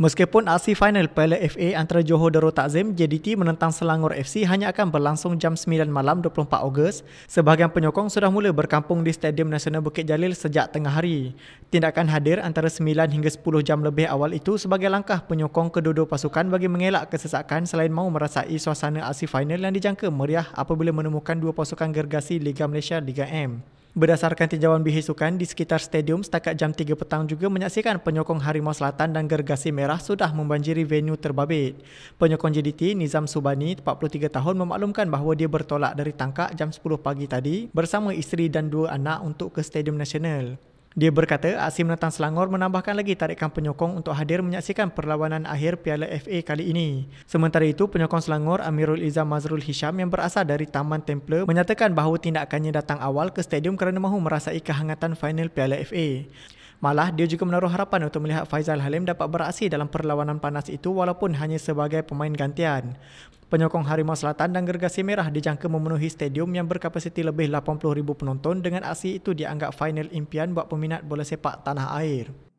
Meskipun aksi final Piala FA antara Johor Darul Ta'zim JDT menentang Selangor FC hanya akan berlangsung jam 9 malam 24 Ogos, sebahagian penyokong sudah mula berkampung di Stadium Nasional Bukit Jalil sejak tengah hari. Tindakan hadir antara 9 hingga 10 jam lebih awal itu sebagai langkah penyokong kedua-dua pasukan bagi mengelak kesesakan selain mahu merasai suasana aksi final yang dijangka meriah apabila menemukan dua pasukan gergasi Liga Malaysia Liga M. Berdasarkan tinjauan bihis sukan di sekitar stadium setakat jam 3 petang juga menyaksikan penyokong Harimau Selatan dan gergasi merah sudah membanjiri venue terbabit. Penyokong JDT Nizam Subani, 43 tahun, memaklumkan bahawa dia bertolak dari Tangkak jam 10 pagi tadi bersama isteri dan dua anak untuk ke Stadium Nasional. Dia berkata aksi menentang Selangor menambahkan lagi tarikan penyokong untuk hadir menyaksikan perlawanan akhir Piala FA kali ini. Sementara itu, penyokong Selangor Amirul Izzam Mazrul Hisham yang berasal dari Taman Templer menyatakan bahawa tindakannya datang awal ke stadium kerana mahu merasai kehangatan final Piala FA. Malah, dia juga menaruh harapan untuk melihat Faizal Halim dapat beraksi dalam perlawanan panas itu walaupun hanya sebagai pemain gantian. Penyokong Harimau Selatan dan gergasi merah dijangka memenuhi stadium yang berkapasiti lebih 80,000 penonton dengan aksi itu dianggap final impian buat peminat bola sepak tanah air.